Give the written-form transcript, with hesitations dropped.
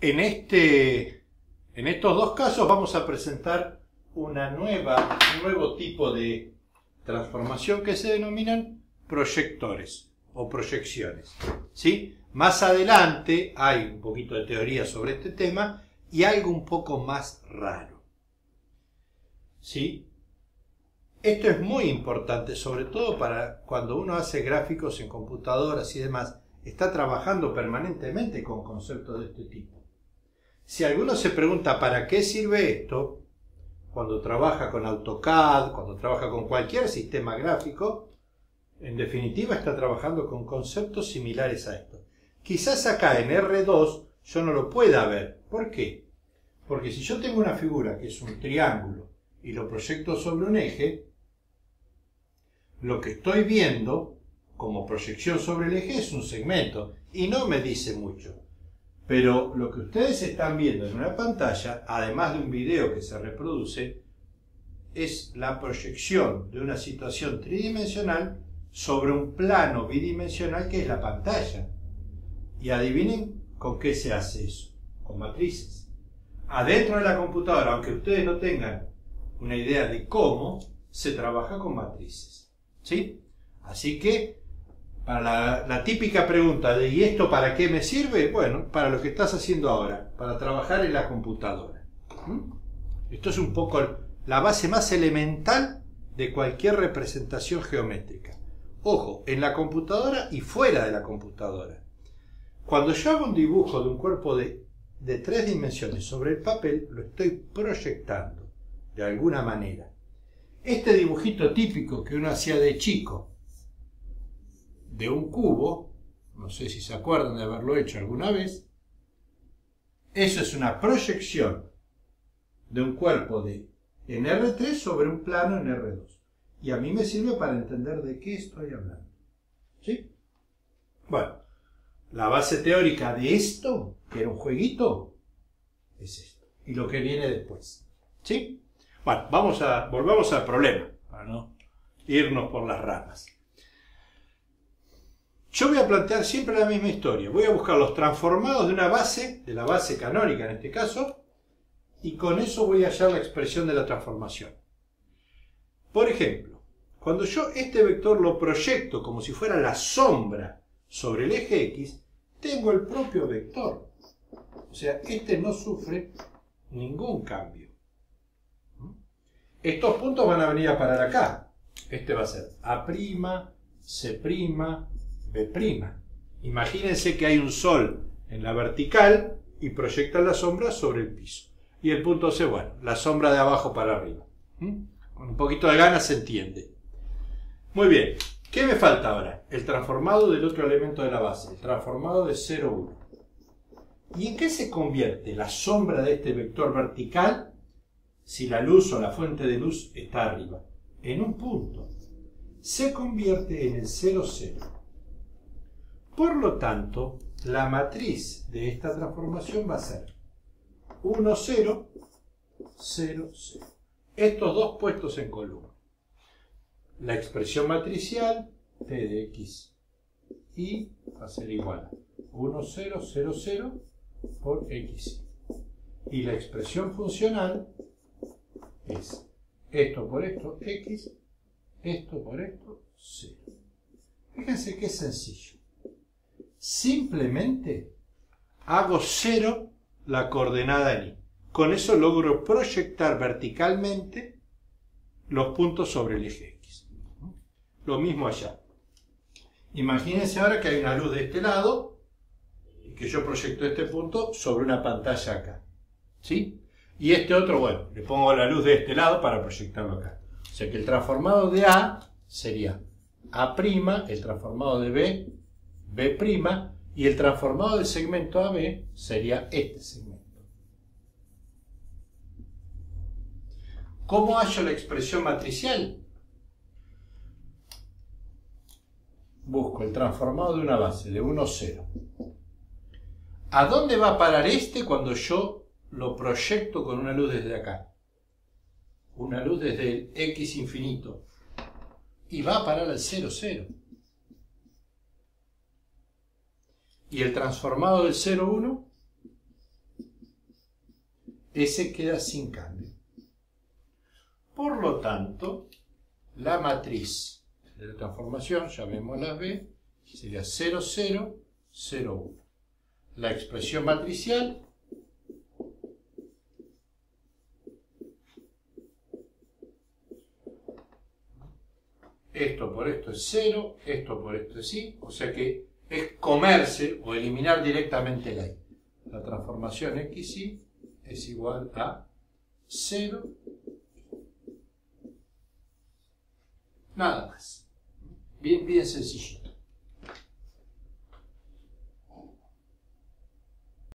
En estos dos casos vamos a presentar un nuevo tipo de transformación que se denominan proyectores o proyecciones, ¿sí? Más adelante hay un poquito de teoría sobre este tema y algo un poco más raro, ¿sí? Esto es muy importante, sobre todo para cuando uno hace gráficos en computadoras y demás, está trabajando permanentemente con conceptos de este tipo. Si alguno se pregunta para qué sirve esto, cuando trabaja con AutoCAD, cuando trabaja con cualquier sistema gráfico, en definitiva está trabajando con conceptos similares a esto. Quizás acá en R2 yo no lo pueda ver. ¿Por qué? Porque si yo tengo una figura que es un triángulo y lo proyecto sobre un eje, lo que estoy viendo como proyección sobre el eje es un segmento y no me dice mucho. Pero lo que ustedes están viendo en una pantalla, además de un video que se reproduce, es la proyección de una situación tridimensional sobre un plano bidimensional que es la pantalla. Y adivinen con qué se hace eso, con matrices. Adentro de la computadora, aunque ustedes no tengan una idea de cómo, se trabaja con matrices, ¿sí? Así que, para la típica pregunta de ¿y esto para qué me sirve? Bueno, para lo que estás haciendo ahora, para trabajar en la computadora. ¿Mm? Esto es un poco la base más elemental de cualquier representación geométrica. Ojo, en la computadora y fuera de la computadora. Cuando yo hago un dibujo de un cuerpo de 3 dimensiones sobre el papel, lo estoy proyectando de alguna manera. Este dibujito típico que uno hacía de chico, de un cubo, no sé si se acuerdan de haberlo hecho alguna vez, eso es una proyección de un cuerpo en R3 sobre un plano en R2. Y a mí me sirve para entender de qué estoy hablando, ¿sí? Bueno, la base teórica de esto, que era un jueguito, es esto. Y lo que viene después, ¿sí? Bueno, volvamos al problema, para no irnos por las ramas. Yo voy a plantear siempre la misma historia. Voy a buscar los transformados de una base, de la base canónica en este caso, y con eso voy a hallar la expresión de la transformación. Por ejemplo, cuando yo este vector lo proyecto como si fuera la sombra sobre el eje X, tengo el propio vector. O sea, este no sufre ningún cambio. Estos puntos van a venir a parar acá. Este va a ser A', C', B'. Imagínense que hay un sol en la vertical y proyectan la sombra sobre el piso. Y el punto C, bueno, la sombra de abajo para arriba. Con un poquito de ganas se entiende. Muy bien. ¿Qué me falta ahora? El transformado del otro elemento de la base. El transformado de 0,1. ¿Y en qué se convierte la sombra de este vector vertical si la luz o la fuente de luz está arriba? En un punto. Se convierte en el 0,0. Por lo tanto, la matriz de esta transformación va a ser 1, 0, 0, 0. Estos dos puestos en columna. La expresión matricial T de X y va a ser igual a 1, 0, 0, 0 por X. Y la expresión funcional es esto por esto, X, esto por esto, 0. Fíjense qué sencillo. Simplemente hago 0 la coordenada en Y. Con eso logro proyectar verticalmente los puntos sobre el eje X. Lo mismo allá. Imagínense ahora que hay una luz de este lado y que yo proyecto este punto sobre una pantalla acá, ¿sí? Y este otro, bueno, le pongo la luz de este lado para proyectarlo acá. O sea que el transformado de A sería A', el transformado de B, B', y el transformado del segmento AB sería este segmento. ¿Cómo hallo la expresión matricial? Busco el transformado de una base, de 1, 0. ¿A dónde va a parar este cuando yo lo proyecto con una luz desde acá? Una luz desde el X infinito. Y va a parar al 0, 0. Y el transformado del 0, 1 ese queda sin cambio. Por lo tanto, la matriz de la transformación, llamémosla B, sería 0, 0, 0, 1. La expresión matricial esto por esto es 0, esto por esto es I, o sea que es comerse o eliminar directamente la I. La transformación XY es igual a 0, nada más. Bien, bien sencillo.